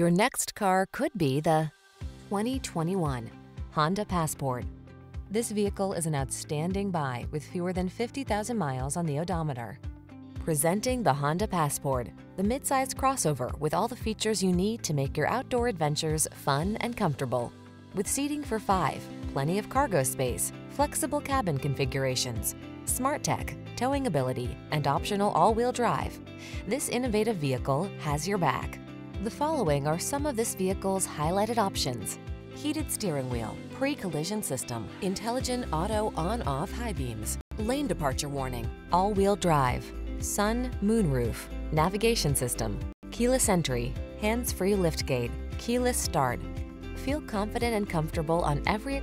Your next car could be the 2021 Honda Passport. This vehicle is an outstanding buy with fewer than 50,000 miles on the odometer. Presenting the Honda Passport, the midsize crossover with all the features you need to make your outdoor adventures fun and comfortable. With seating for 5, plenty of cargo space, flexible cabin configurations, smart tech, towing ability, and optional all-wheel drive, this innovative vehicle has your back. The following are some of this vehicle's highlighted options: heated steering wheel, pre-collision system, intelligent auto on-off high beams, lane departure warning, all-wheel drive, sun moonroof, navigation system, keyless entry, hands-free liftgate, keyless start. Feel confident and comfortable on every